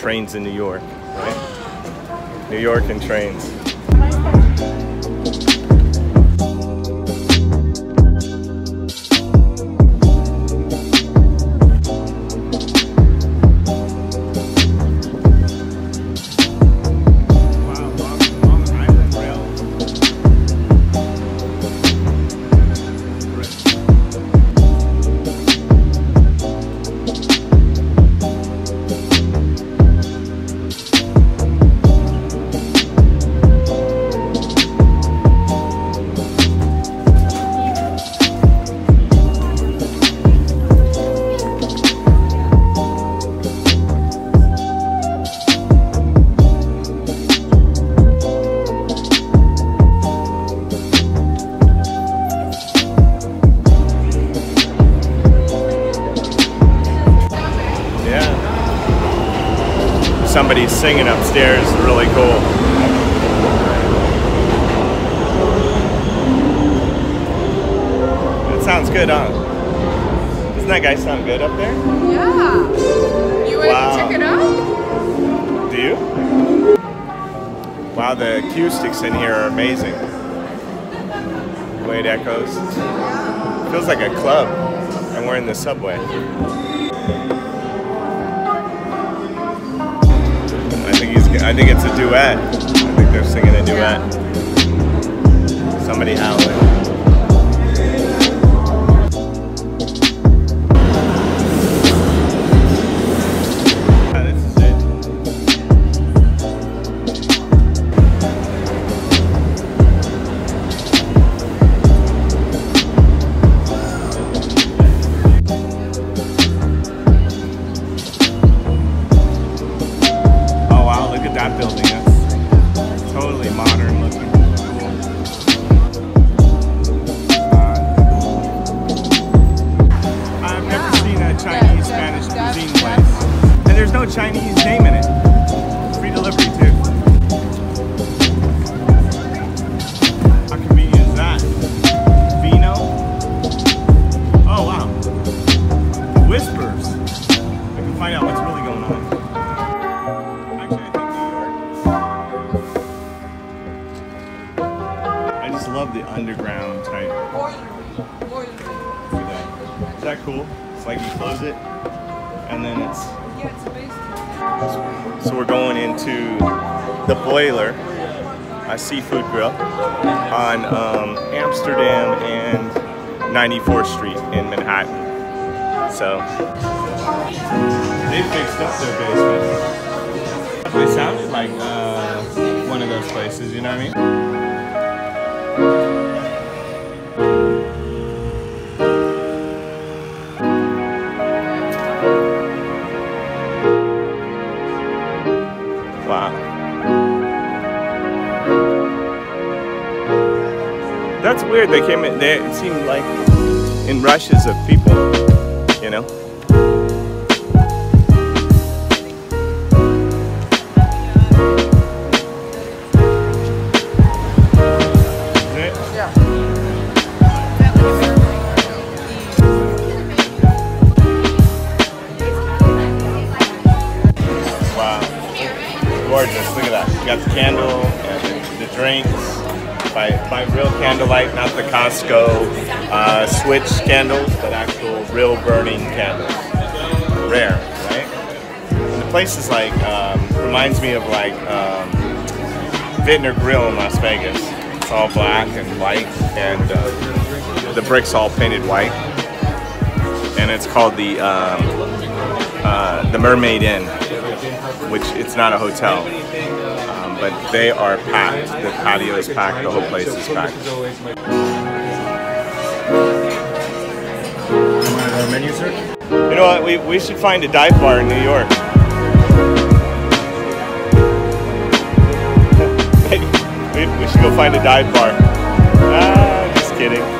trains in New York, right? New York and trains. Somebody's singing upstairs, really cool. That sounds good, huh? Doesn't that guy sound good up there? Yeah. You want to check it out? Do you? Wow, the acoustics in here are amazing. The way it echoes. It feels like a club, and we're in the subway. I think it's a duet. I think they're singing a duet. Somebody howling. Yeah, this is it. Oh wow, look at that building. That's totally modern looking. I've never seen a Chinese Spanish cuisine place. And there's no Chinese name in it. Free delivery too. How convenient is that? Vino? Oh wow. Whispers. I can find out what's really going on. Love the underground type. Is that cool? It's like you close it and then it's. Yeah, it's so we're going into the Boiler, a seafood grill on Amsterdam and 94th Street in Manhattan. So they fixed up their basement. It sounded like one of those places. You know what I mean? Wow. That's weird, they came in there, it seemed like in rushes of people, you know? Gorgeous, look at that. You got the candle and the drinks by real candlelight, not the Costco switch candles, but actual real burning candles. Rare, right? And the place is like, reminds me of like Vintner Grill in Las Vegas. It's all black and white and the bricks all painted white. And it's called the Mermaid Inn, which it's not a hotel, but they are packed. The patio is packed. The whole place is packed. You know what? We should find a dive bar in New York. We should go find a dive bar. Ah, just kidding.